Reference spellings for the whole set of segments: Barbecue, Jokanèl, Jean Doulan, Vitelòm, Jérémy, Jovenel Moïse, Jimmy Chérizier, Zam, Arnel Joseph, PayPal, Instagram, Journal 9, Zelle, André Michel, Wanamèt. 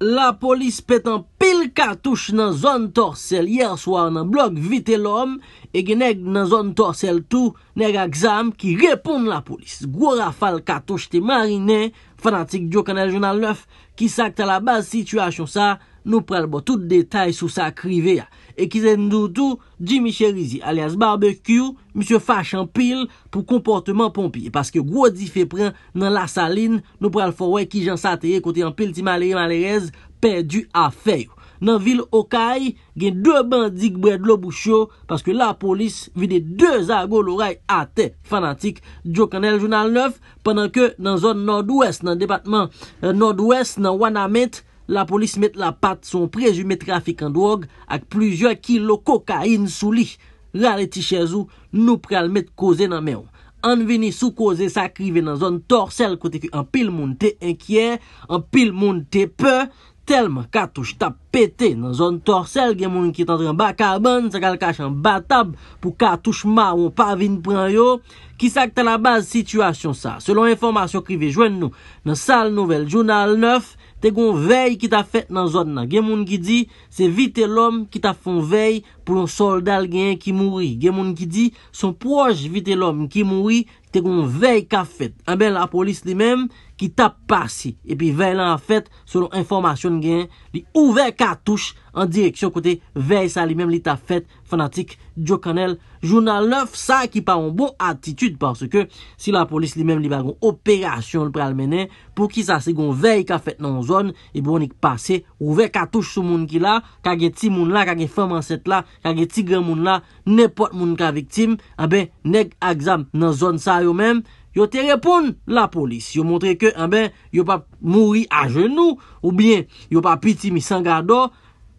la police pète en pile cartouche dans zone torsel hier soir dans bloc Vitelòm et genèg dans zone torsel tout nèg exam qui répondent la police. Gros rafale cartouche te marine fanatique Jokanèl Journal 9 qui s'acte à la base situation ça nous pral bon tout détail sur ça crivé et qui c'est nous tout Jimmy Chérizier alias Barbecue monsieur fâche en pile pour comportement pompier parce que gros diffé prend dans la saline nous pral forway qui gens saté côté en pile ti malheureuse perdu à faire dans ville Okaï gen deux bandits bred l'eau bouchot parce que la police vide deux argots l'oreille à tête fanatique Jokanèl Journal 9 pendant que dans zone nord-ouest dans département nord-ouest dans Wanamèt la police met la patte son présumé trafiquant de drogue avec plusieurs kilos cocaïne sous lit. Rale ti chez ou, nous pral mettre causé dans main. On vini sous causé ça crivé dans zone torsel côté que en pile monde te inquiet, en pile monde te peur, tellement cartouche t'a pété dans zone torsel, gen moun ki t'entre en bas cabane, ça kal cache en bas table pour cartouche marron pas vinn pran yo. Qui ça que la base situation ça. Selon information crivé joine nous dans salle nouvelle journal 9 c'est gon veille qui t'a fait dans zone nan gen moun ki dit c'est Vitelòm qui t'a font veille pour un soldat gien qui mouri gen moun ki dit son proche Vitelòm qui mouri te gon veille qu'a fait en ben la police lui-même qui t'a passé et puis veille en fait selon information gien li ouvert cartouche en direction côté veille ça lui-même li t'a fait fanatique Jokanèl Journal 9 ça qui pas en bon attitude parce que si la police lui-même li bagon opération le pral mener pour qui ça c'est gon veille qu'a fait dans zone et bon on passé ouvert cartouche sur moun qui là ka gen ti moun là ka gen femme enceinte là ka gen ti grand moun là n'importe moun ka victime ah ben nèg exam dans zone ça yo même yo te répond la police yo montre que ah ben yo pas mourir à genoux ou bien yo pas petit mi sans gardo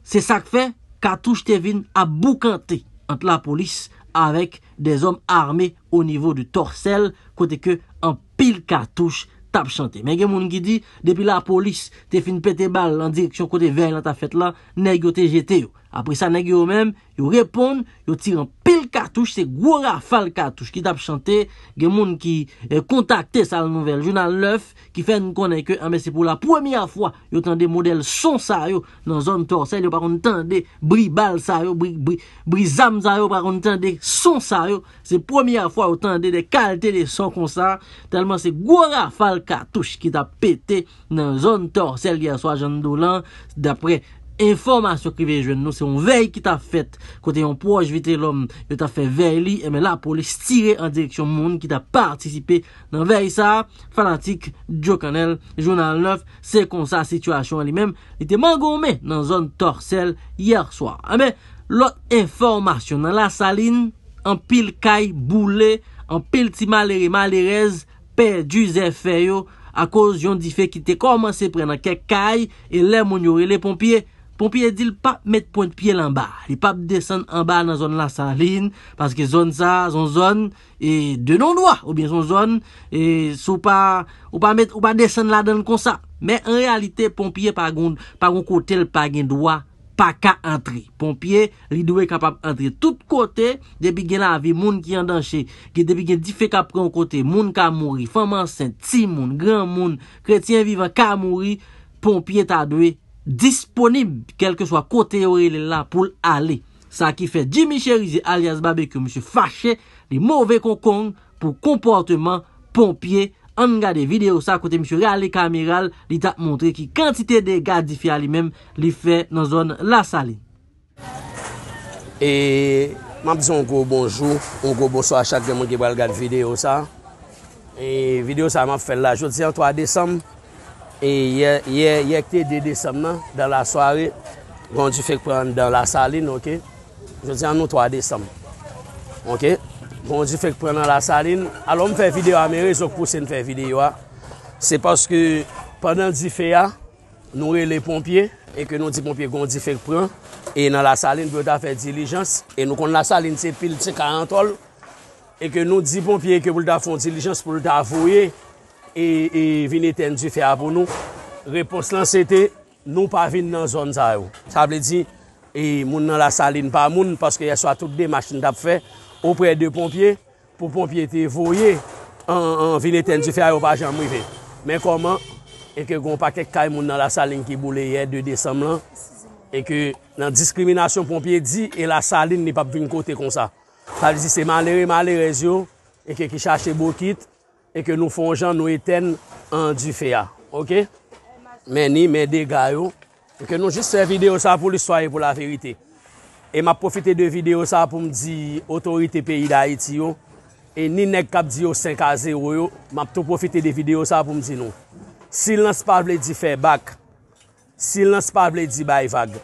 c'est ça que fait cartouche te vin à boucanter entre la police avec des hommes armés au niveau du torsel côté que en pile cartouche tap chanter mais gen moun ki dit depuis la police te fin pété balle en direction côté vers la ta fête là nèg yo te jeté yo après ça nèg yo même yo répond yo tire en pile cartouche c'est gros rafale cartouche qui tap chanter gen moun ki contacté ça nouvelle journal 9 qui fait nous connaît que mais c'est pour la première fois yo tande modèle son ça yo dans zone torsel yo par contre tande bri balle ça yo bri zam ça yo par contre tande son ça yo c'est première fois yo tande des qualités de son comme ça tellement c'est gros rafale cartouche qui t'a pété dans zone torsel hier soir Jean Doulan d'après information qui vient jeune nous c'est un veille qui t'a fait côté on proche Vitelòm il t'a fait veille et mais la police tirer en direction monde qui t'a participé dans veille ça fanatique Jokanèl Journal 9 c'est comme ça situation lui-même il était mangomé dans zone torsel hier soir mais l'autre information dans la saline en pile caille boulé en pile ti malheureux malheureuse perdu zè fè yo à cause yon di fè qui te commencé prendre quelques cailles et les moun yo les pompiers dit pas mettre point de pied en bas il pas descendre en bas dans zone la saline parce que zone ça son zone et de non droit ou bien son zone et sou pas ou pas mettre ou pas descendre là dedans comme ça mais en réalité pompier par gon côté le pas gen droit pas qu'à entrer pompier li doit capable entrer tout côté depuis gen la vie moun qui en danger depuis gen diffé ka prend côté moun ka mouri femme enceinte ti moun grand moun chrétien vivant ka mouri pompier ta doué disponible quel que soit côté ou là pour aller ça qui fait Jimmy Chérizier alias Barbecue monsieur fâché les mauvais concon pour comportement pompier on regarde vidéo ça côté monsieur Rale Caméral, il t'a montré qui quantité de gars diffère lui-même, il fait dans zone la saline. Et m'a dit un gros bonjour, un gros bonsoir à chaque monde qui va regarder vidéo ça. Et vidéo ça m'a fait là jeudi en 3 décembre et hier 2 décembre dans la soirée, on du fait prendre dans la saline, OK. Jeudi en 3 décembre. OK. Bon, je fais prendre la saline. Alors, je fais vidéo à mes réseaux pour faire vidéo. C'est parce que pendant le fait, nous avons les pompiers et que nous disons pompiers qu'on dit fait prendre. Et dans la saline, nous avons fait diligence. Et nous avons la saline, c'est pile 40 et que nous disons pompiers que nous avons fait diligence pour nous avouer et venir éteindre du fait pour nous. Réponse là, c'était nous pas venir dans la zone. Ça veut dire, et nous dans la saline, pas moun parce qu'il y a toutes des machines qui fait auprès de pompiers, pour pompiers te voyer en ville éteindre du fer au pas jamais. Mais comment et que gon paquet kay moun dans la saline qui boulé hier 2 décembre et que dans discrimination pompier dit et la saline n'est pas venir côté comme ça. Ça veut dire c'est malheureux yo et que qui cherche bokit et que nous font gens nous éteignent en du feu. OK? Mais ni mes dégâts yo et que nous juste faire vidéo ça pour l'histoire et pour la vérité. Et m'a profité de vidéo ça pour me dire autorité pays d'Haïti yo et ni nèg k'ap di yo 5 à 0 yo, m'a tout profité de vidéo ça pour me dire non. Silence pas veut dire faire bac. Silence pas veut dire bail vague.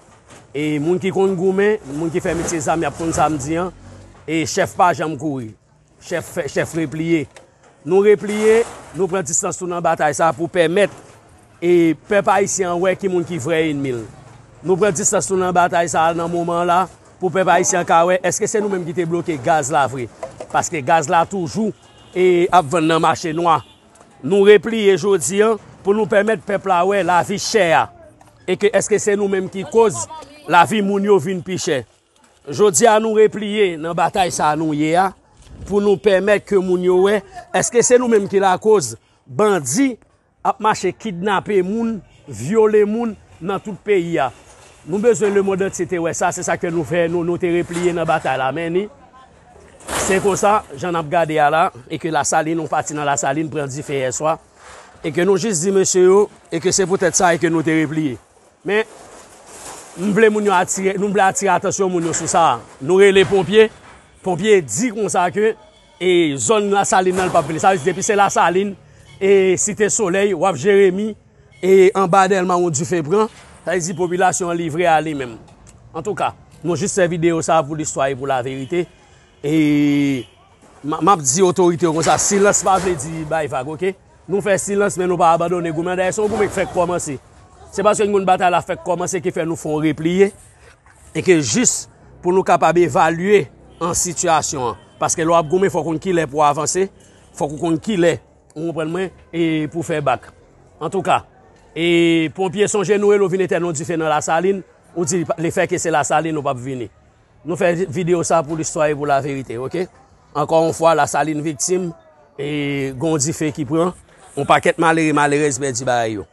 Et moun qui konn goumen, moun qui fait métier ça, m'ap konn ça me di an et chef pas jamais courir. Chef replié. Nous replier, nous prenons distance dans la bataille ça pour permettre et peuple haïtien ouais qui moun qui vrai ennemi. Nous prenons distance dans la bataille ça dans moment là pour peuple haïtien ka ouais est-ce que c'est nous même qui t'ai bloqué gaz là vrai parce que gaz là toujours et à vendre dans marché noir. Nous replier jodi an pour nous permettre peuple là ouais la vie chère et que est-ce que c'est nous même qui cause la vie moun yo vinn pi chère. Jodi a nous replier dans bataille ça nous hier pour nous permettre que moun yo ouais est-ce que c'est nous même qui la cause bandit a marché kidnapper moun, violer moun dans tout pays a. Nous besoin le monde entier ouais ça c'est ça que nous fait nous te replier dans bataille là mais c'est comme ça j'en a regardé là et que la saline on parti dans la saline prend du feu hier soir et que nous juste dit monsieur et que c'est peut-être ça et que nous te replier mais nous voulons moun yo attirer nous voulons attirer attention moun yo sur ça nous les pompiers dit comme ça que et zone la saline dans le papier ça depuis c'est la saline et cité soleil ou Jérémy et en bas d'elle on du fait prend ça dit population livrée à lui-même en tout cas nous juste cette vidéo ça pour l'histoire et pour la vérité et m'a dit autorité comme ça silence pas veut dire bail vague OK nous fait silence mais nous pas abandonner goumen derrière son goumen fait commencer c'est parce que une bataille a fait commencer qui fait nous font replier et que juste pour nous capable évaluer en situation parce que l'on goumen faut qu'on qui l'est pour avancer faut qu'on qui l'est on prend moins et pour faire bac en tout cas et pompiers sont genoux et l'on vient non du fait dans la saline on dit les faits que c'est la saline on pas venir nous faire vidéo ça pour l'histoire et pour la vérité OK encore une fois la saline victime et gondi fait qui prend on paquet malheureuse perdu bayo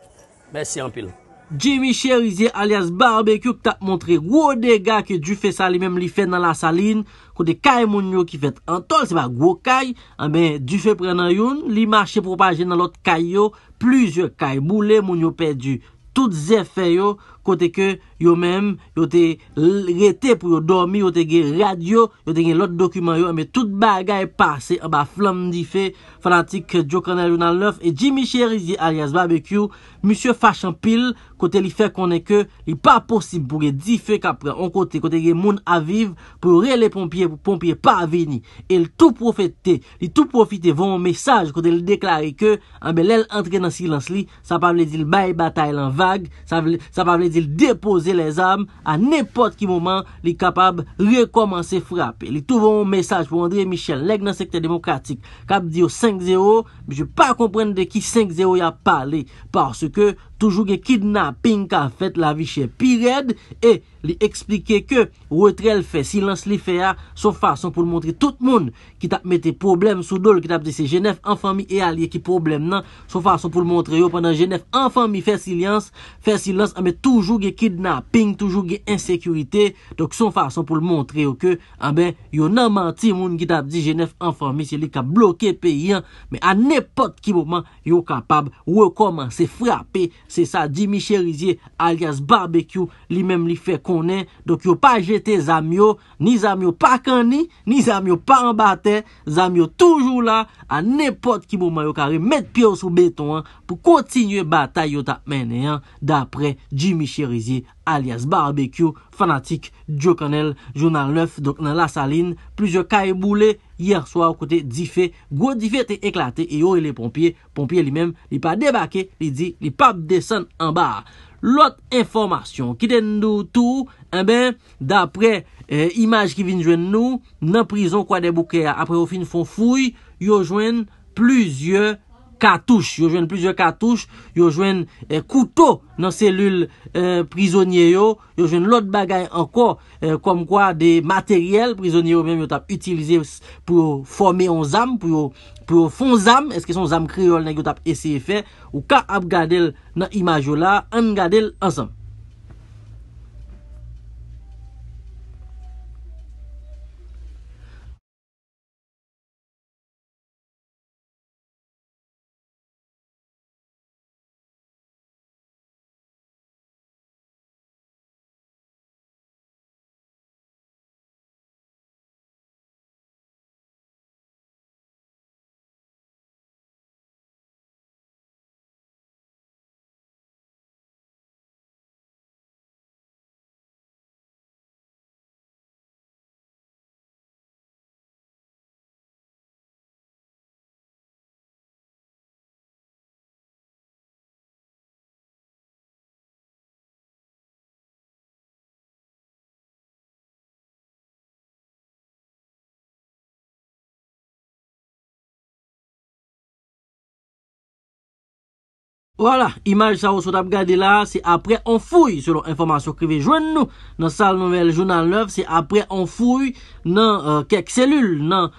merci en pile Jimmy Chérizier alias Barbecue t'a montré gros dégâts que du fait ça lui-même lui fait dans la saline côté kay moun yo qui fait en tol c'est pas gros kay ben du fait prend dans yon li marché propager dans l'autre kay yo plusieurs kay boulé moun yo perdu toutes effets yo côté que yo même yo té rété pour yo dormir yo té gen radio yo té gen l'autre document yo mais toute bagaille passé en bas flamme di fait fanatique Jokanèl Journal 9 et Jimmy Chérizier alias Barbecue monsieur fâche en pile côté li fait qu'on est que il pas possible pour di fait qu'après on côté gen moun à vivre pour les pompiers pour pompiers pas venir et tout profiter il tout profiter vont un message côté il déclarer que en bel entrer dans silence li ça pas veut dire bail bataille en vague ça pas veut dire déposer les armes à n'importe quel moment, il est capable de recommencer frapper. Il trouve un message pour André Michel, l'aigle dans le secteur démocratique, qui dit 5-0, mais je ne peux pas comprendre de qui 5-0 il a parlé, parce que toujours des kidnapping qui a fait la vie chez Pirède, et il expliquait que retrait fait, silence li fait, son façon pour montrer tout le monde qui t'a mis des problèmes sous dol, qui t'a dit c'est Genève en famille et alliés qui problème, non, son façon pour montrer pendant Genève en famille fait silence, mais toujours il y a kidnapping, toujours il y a insécurité. Donc, son façon pour le montrer que, il y a menti, moun qui t'a dit Genève en famille, c'est lui qui a bloqué pays, mais à n'importe quel moment, il est capable de recommencer frapper. C'est ça, Jimmy Chérizier, alias Barbecue, lui-même, lui fait qu'on est. Donc, il n'y a pas jeté Zamio, ni Zamio pas cani, ni Zamio pas en bataille, Zamio toujours là, à n'importe quel moment, il a remettre pied sous béton, pour continuer bataille, il a mené, d'après Jimmy Chérizier alias Barbecue, fanatique Jokanèl Journal 9, donc dans la saline, plusieurs cailles boulées hier soir côté d'Ifé, gros d'Ifé était éclaté et yo les pompiers lui-même, il pas débarqué, il dit, il pas descendre en bas. L'autre information qui donne nous tout, d'après image qui vient joindre nous, dans prison quoi des bouquets après au fin font fouille, yo joignent plusieurs cartouches, yo jwenn plusieurs cartouches, yo jwenn couteau dans cellule prisonnier yo, yo jwenn l'autre bagaille encore comme quoi des matériels prisonniers même yo tap utilisé pour former on zam pour fond zam, est-ce que son zam créole nèg yo tap essayer faire ou ka ap gadel dans image là, on gadel ensemble. Voilà, image ça vous avez regardé là, c'est après on fouille, selon information que vous joignez nous, dans salle nouvelle journal 9, c'est après on fouille, dans quelques cellules, dans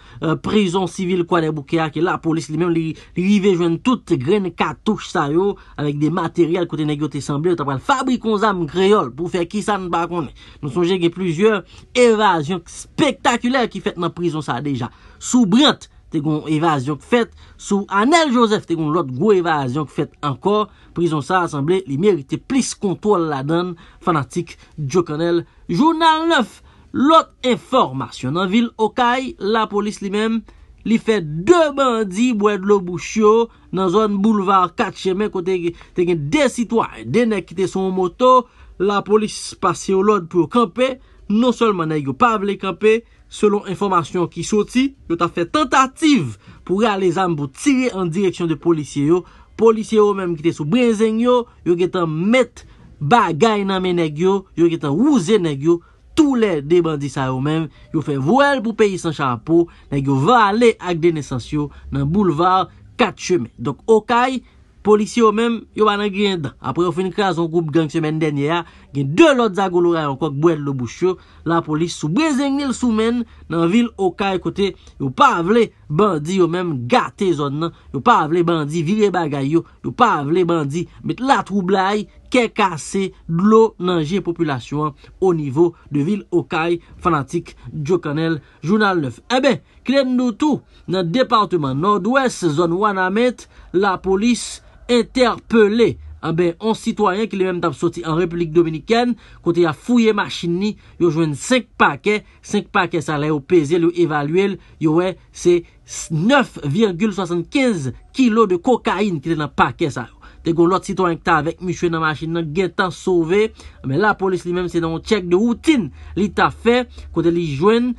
prison civile, quoi, des bouquets, que la police lui-même, lui, joignent toutes graines cartouches, ça yo, avec des matériels, côté négoté semblé, t'as pas fabriqué un zam créole, pour faire qui ça ne pas connaît. Nous songez qu'il y a plusieurs évasions spectaculaires qui faites dans prison, ça déjà. Sous Brant, t'es gon évasion faite sous Arnel Joseph, t'es gon l'autre gros évasion faite encore prison ça assemblée il mérite plus contrôle la donne fanatique Jokanèl journal 9. L'autre information dans ville Okaï, la police lui-même li fait deux bandits boire de l'eau bouchio dans zone boulevard 4 chemin côté t'es gon deux citoyens des nèg qui étaient sur moto, la police passé au l'autre pour camper, non seulement nèg yo pas vle camper. Selon information qui sorti, yo t'a fait tentative pour aller zam pour tirer en direction de policiers yo. Policiers yo même qui étaient sous brinzeng yo, yo getan met bagay nan men nèg yo, yo getan rouse nèg yo. Tous les deux bandits ça yo même, yo fait voile pour payer sans chapeau, nèg yo va aller ak dénaissance yo dans boulevard 4 chemins. Donc Okay, policiers yo même, yo va nan gien dan. Après on fin crason groupe gang semaine dernière, gen deux l'autre zagolora encore boire le bouchou, la police sous Brésil soumen dans ville Okay côté, yo pas vle bandi yo même gâter zone nan, yo pas vle bandi virer bagay yo, yo pas vle bandi met la troublaille, qu'est cassé de l'eau dans la population au niveau de ville Okay, fanatique Jokanèl journal 9. Eh ben, clé nous tout dans département nord-ouest zone Wanamèt, la police interpellé un citoyen qui est même tap sorti en République Dominicaine, côté a fouillé machine ni, yo joine 5 paquets ça là au pesé, le évalué, yo c'est 9,75 kg de cocaïne qui est dans paquet ça. T'es gon l'autre citoyen qui t'a avec monsieur dans machine nan getan sauvé, mais la police lui-même c'est dans un check de routine, li t'a fait côté li joine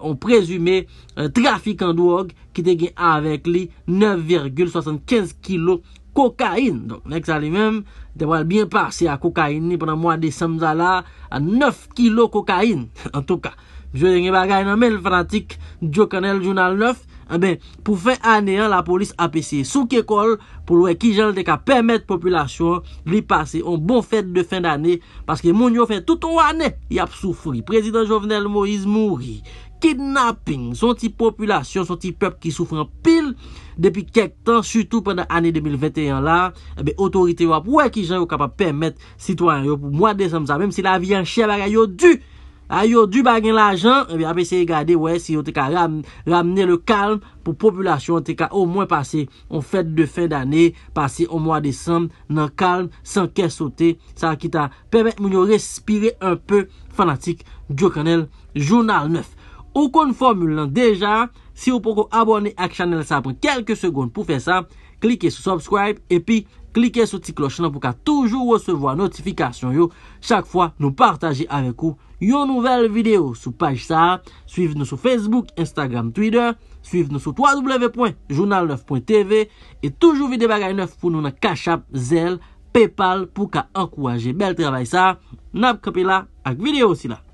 on présumé trafiquant en drogue qui te gen avec lui 9,75 kg cocaïne. Donc nèg ça lui-même devrait bien passer à cocaïne pendant mois de décembre là à 9 kg cocaïne. En tout cas, je gen bagay nan men fanatique Jokanèl journal 9. Pour faire anéant la police a passé sous école pour ouais qui gens de ka permettre population lui passer une bonne fête de fin d'année parce que moun yo fait tout une année y a souffri. Président Jovenel Moïse mouri, kidnapping, son petit population, son petit peuple qui souffre en pile depuis quelques temps, surtout pendant l'année 2021 là, autorité wap ouais qui gens capable permettre citoyens yo pour mois décembre ça, même si la vie en cher bagay yo dû. A yo du bagay l'argent, et bien après c'est regarder ouais si yo te ka ramener le calme pour population te ka au moins passer en fête de fin d'année, passer au mois de décembre dans calme sans qu'elle sauter, ça qui t'a permettre moun yo respirer un peu fanatique Jokanèl journal 9. Ou kon formule déjà, si vous pouvez abonner à la chaîne ça prend quelques secondes pour faire ça, cliquez sur subscribe et puis cliquez sur petite cloche pour toujours recevoir notification yo chaque fois nous partager avec vous une nouvelle vidéo sur page ça. Suivez-nous sur Facebook, Instagram, Twitter, suivez-nous sur www.journal9.tv et toujours vidéo bagay 9 pour nous dans Cash App, Zelle, PayPal pour encourager bel travail ça. N'a pas là avec vidéo aussi là.